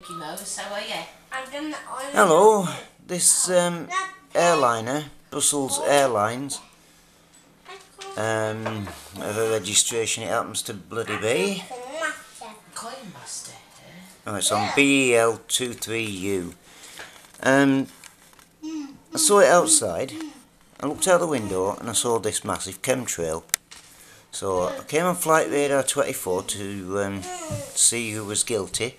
So, yeah. Hello, this airliner, Brussels Airlines, a registration it happens to bloody be. Coinmaster. Oh, it's on BEL23U. I saw it outside, I looked out the window and I saw this massive chemtrail. So I came on flight radar 24 to see who was guilty.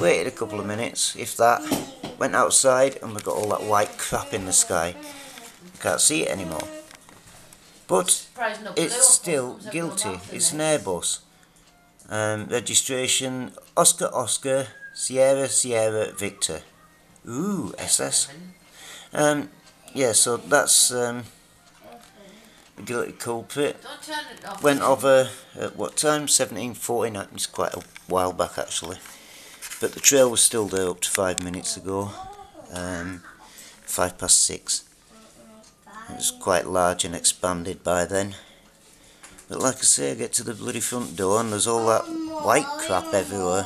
Waited a couple of minutes, if that, went outside and we got all that white crap in the sky. Can't see it anymore. But it's still guilty. It's an Airbus. Registration Oscar Oscar Sierra Sierra Victor. Ooh, SS. Yeah, so that's the guilty culprit. Went over at what time? 17:49. It's quite a while back actually. But the trail was still there up to 5 minutes ago, 6:05. It was quite large and expanded by then. But like I say, I get to the bloody front door and there's all that white crap everywhere.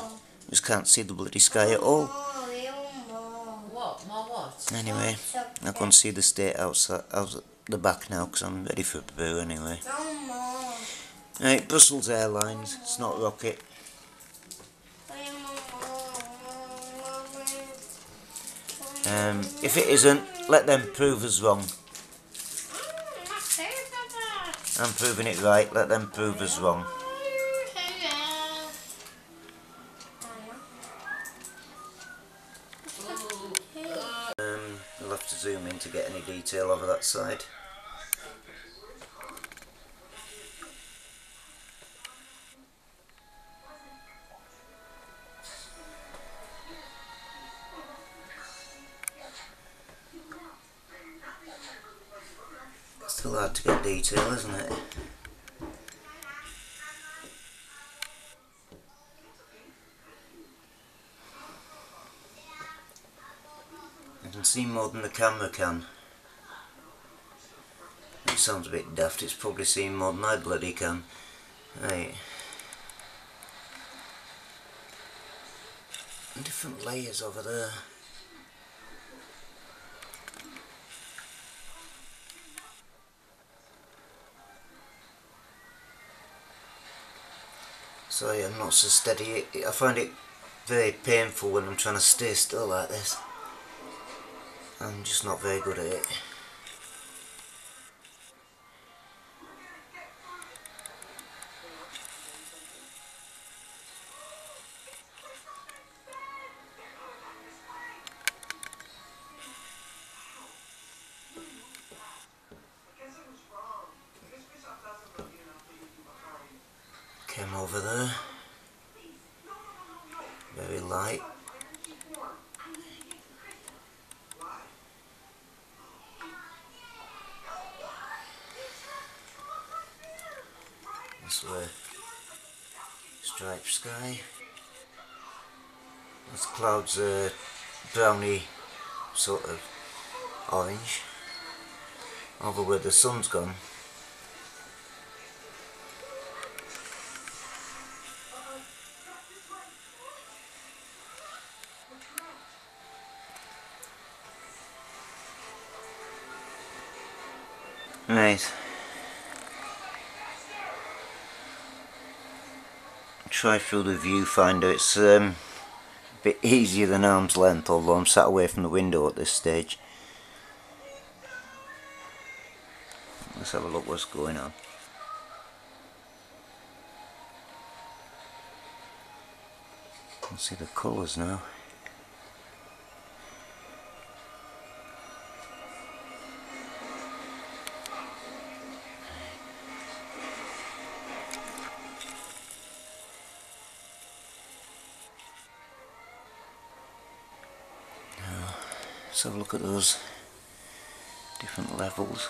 Just can't see the bloody sky at all. Anyway, I can see the state outside, out the back now because I'm ready for poo anyway. Right, Brussels Airlines, it's not rocket. If it isn't, let them prove us wrong. I'm proving it right, let them prove us wrong. I'll have to zoom in to get any detail over that side. Still hard to get detail, isn't it? I can see more than the camera can. It sounds a bit daft, it's probably seen more than I bloody can. Right. Different layers over there. Sorry, I'm not so steady. I find it very painful when I'm trying to stay still like this. I'm just not very good at it. Came over there, very light. This way, striped sky. That's clouds, browny, sort of orange. Over where the sun's gone. Right. Try through the viewfinder, it's a bit easier than arm's length, although I'm sat away from the window at this stage. Let's have a look what's going on. I can see the colours now. Let's have a look at those different levels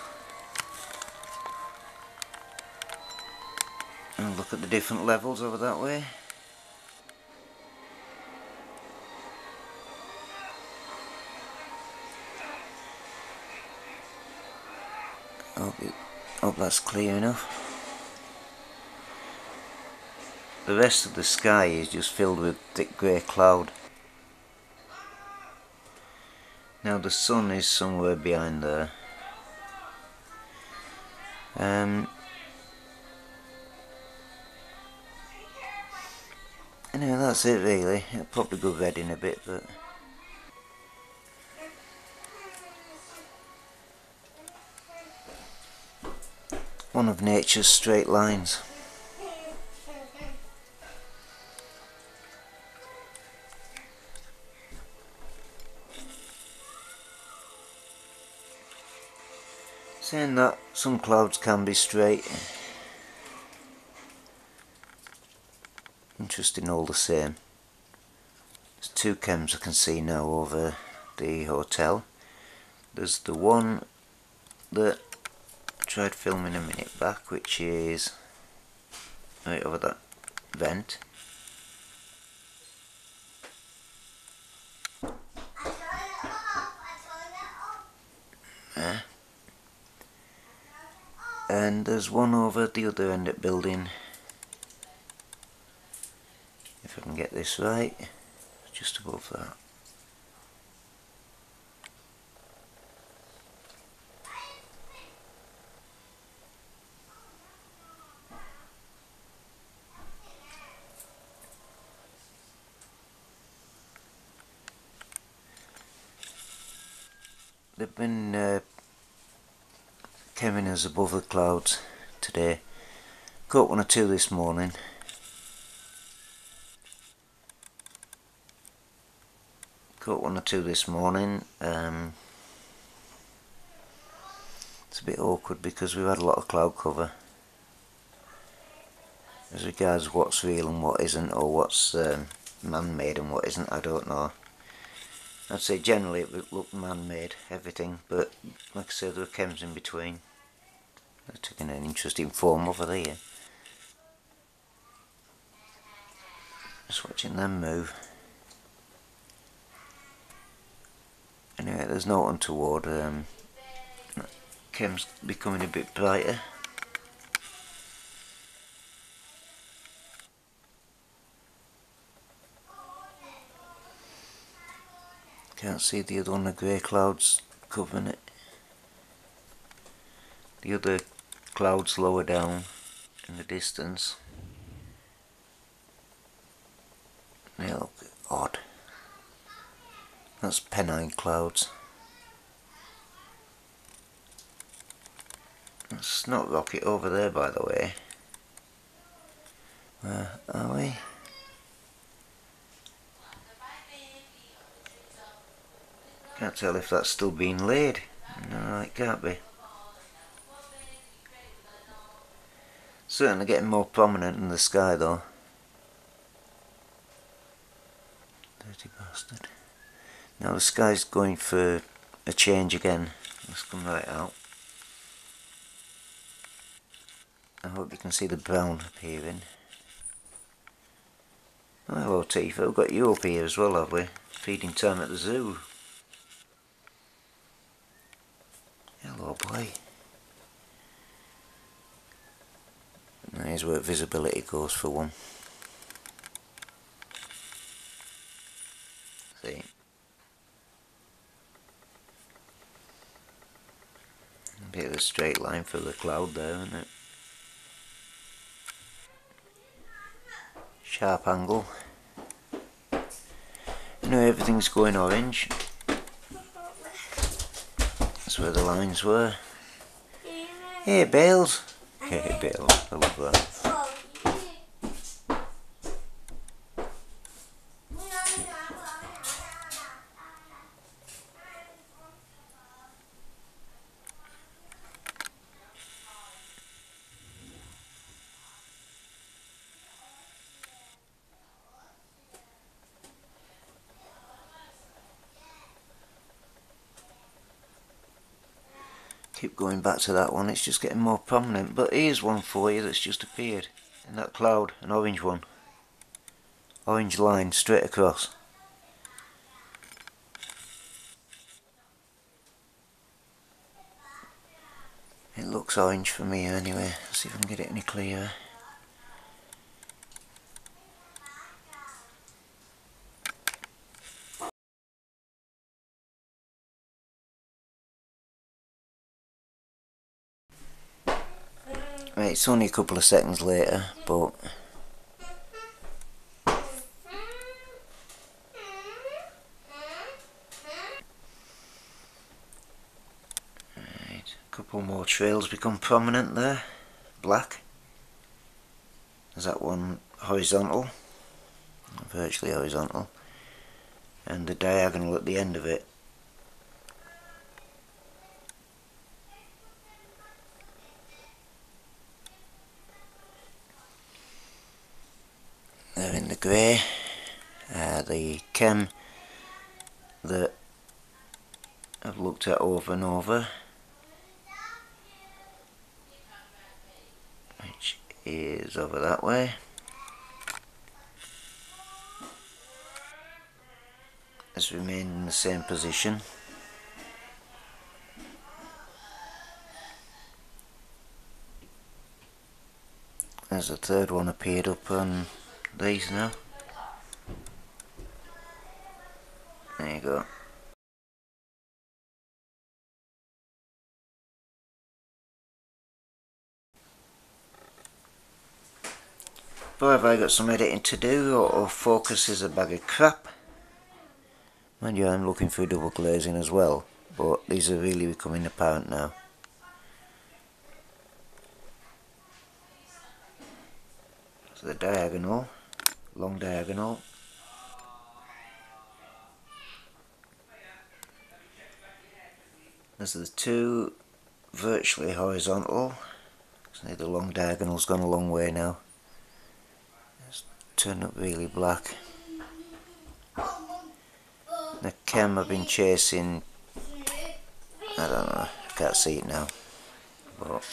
and look at the different levels over that way. Hope that's clear enough. The rest of the sky is just filled with thick grey cloud. Now the sun is somewhere behind there. Anyway, that's it really. It'll probably go red in a bit, but one of nature's straight lines. Saying that, some clouds can be straight. Interesting all the same. There's two chems I can see now over the hotel. There's the one that I tried filming a minute back, which is right over that vent. And there's one over at the other end of the building, if I can get this right, just above that. They've been coming as above the clouds today. Caught one or two this morning. It's a bit awkward because we've had a lot of cloud cover as regards what's real and what isn't, or what's man-made and what isn't. I don't know. I'd say generally it looked man-made, everything, but like I said, there were chems in between. They're taking an interesting form over there. Just watching them move. Anyway, there's no untoward. Chem's becoming a bit brighter. Can't see the other one, the grey clouds covering it. The other clouds lower down in the distance. They look odd. That's Pennine clouds. That's not rocket over there, by the way. Where are we? Can't tell if that's still being laid. No, it can't be. Certainly getting more prominent in the sky though. Dirty bastard. Now the sky's going for a change again. Let's come right out. I hope you can see the brown appearing. Oh, hello Tifa, we've got you up here as well, have we? Feeding time at the zoo. Hello boy. And here's where visibility goes for one. See? A bit of a straight line for the cloud there, isn't it? Sharp angle. Anyway, everything's going orange. That's where the lines were. Hey Bales! Hey Bales, I love that. Keep going back to that one, it's just getting more prominent. But here's one for you that's just appeared in that cloud, an orange one. Orange line straight across. It looks orange for me anyway. Let's see if I can get it any clearer. Right, it's only a couple of seconds later, but right, a couple more trails become prominent there. Black. There's that one horizontal, virtually horizontal, and the diagonal at the end of it. They're in the grey. The chem that I've looked at over and over, which is over that way. Has remained in the same position. There's the third one appeared up on these now. There you go. But have I got some editing to do, or focus is a bag of crap? Mind you, I'm looking through double glazing as well, but these are really becoming apparent now. So the diagonal, long diagonal. There's the two virtually horizontal. So the long diagonal's gone a long way now. Turn up really black. The cam I've been chasing, I don't know, I can't see it now, but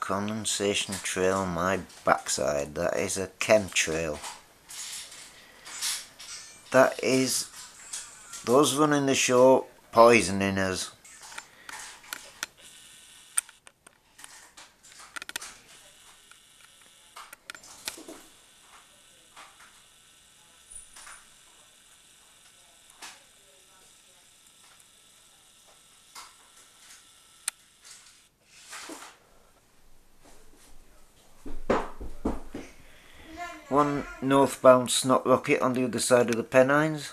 condensation trail my backside, that is a chem trail. That is those running the show poisoning us. One northbound snot rocket on the other side of the Pennines.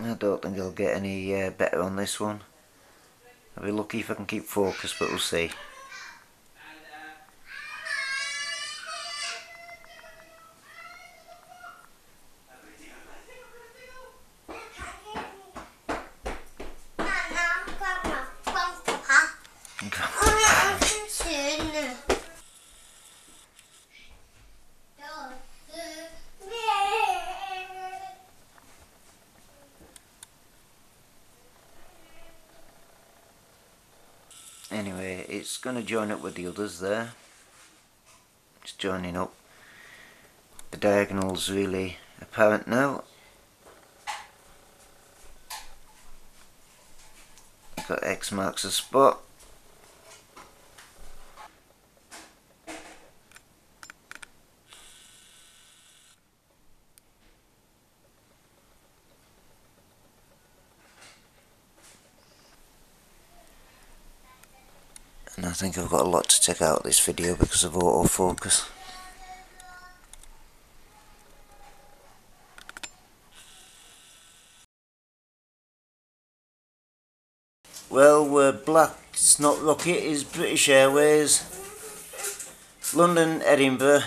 I don't think I'll get any better on this one. I'll be lucky if I can keep focus, but we'll see. Anyway, it's going to join up with the others there. It's joining up. The diagonal's really apparent now. I've got X marks the spot. I think I've got a lot to take out of this video because of autofocus. Well, we're black snot rocket is British Airways, London Edinburgh,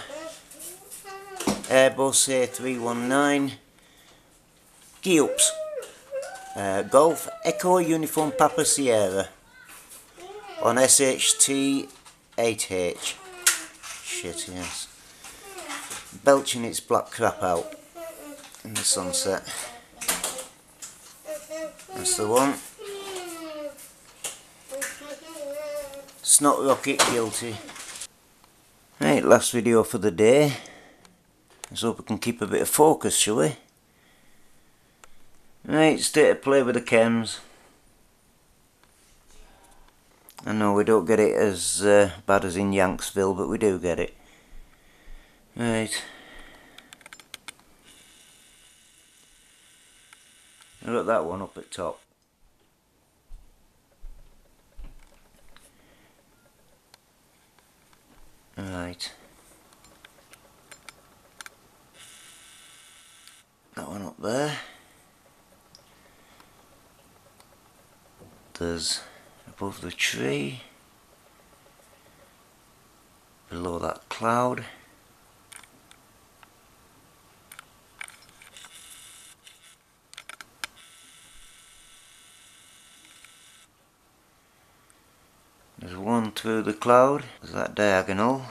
Airbus A319, Geops, Golf Echo Uniform Papa Sierra. On SHT8H. Shit, yes. Belching its black crap out in the sunset. That's the one. Snot rocket guilty. Right, last video for the day. Let's hope we can keep a bit of focus, shall we? Right, state of play with the chems. I know we don't get it as bad as in Yanksville, but we do get it. Right. Look at that one up at top. Right. That one up there. There's above the tree, below that cloud. There's one through the cloud, there's that diagonal.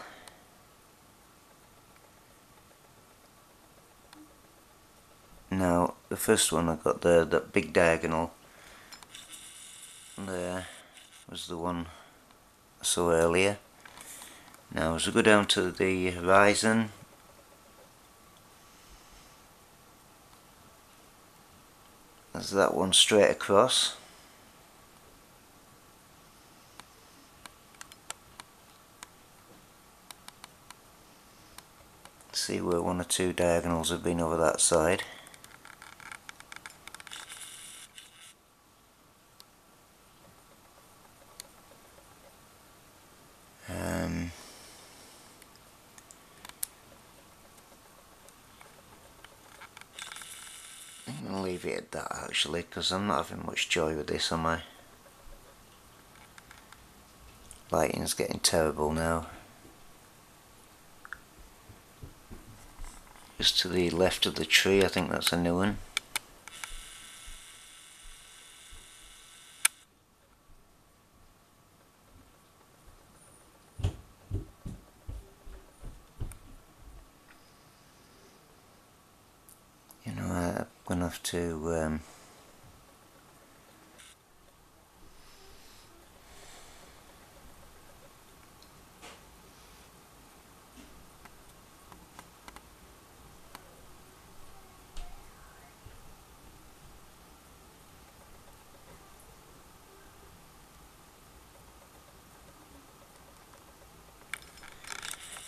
Now, the first one I got there, that big diagonal there, was the one I saw earlier. Now, as we go down to the horizon, there's that one straight across. See where one or two diagonals have been over that side. I'm going to leave it at that actually, because I'm not having much joy with this, am I? Lighting's getting terrible now. Just to the left of the tree, I think that's a new one. You know, I'm gonna have to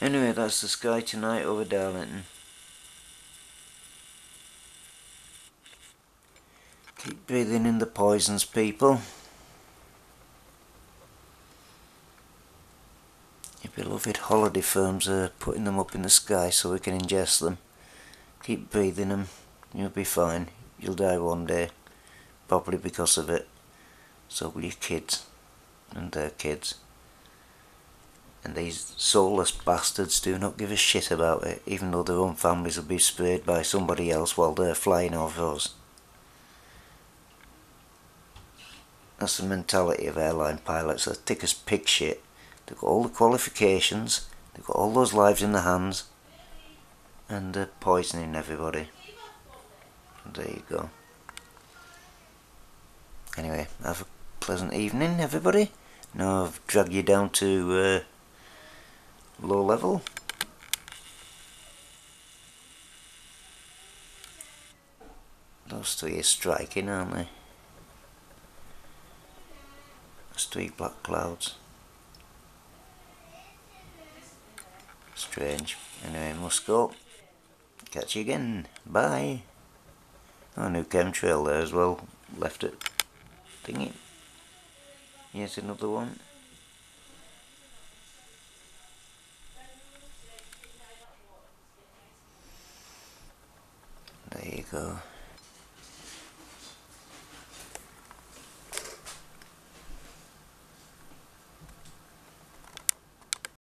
anyway, that's the sky tonight over Darlington. Keep breathing in the poisons, people. Your beloved holiday firms are putting them up in the sky so we can ingest them. Keep breathing them. You'll be fine. You'll die one day. Probably because of it. So will your kids. And their kids. And these soulless bastards do not give a shit about it, even though their own families will be sprayed by somebody else while they're flying over us. That's the mentality of airline pilots. They're thick as pig shit. They've got all the qualifications, they've got all those lives in their hands, and they're poisoning everybody. There you go. Anyway, have a pleasant evening, everybody. Now I've dragged you down to low level. Those three are striking, aren't they? Those three black clouds. Strange. Anyway, must go. Catch you again. Bye. Oh, new chemtrail there as well. Left it. Thingy. Here's another one. There you go.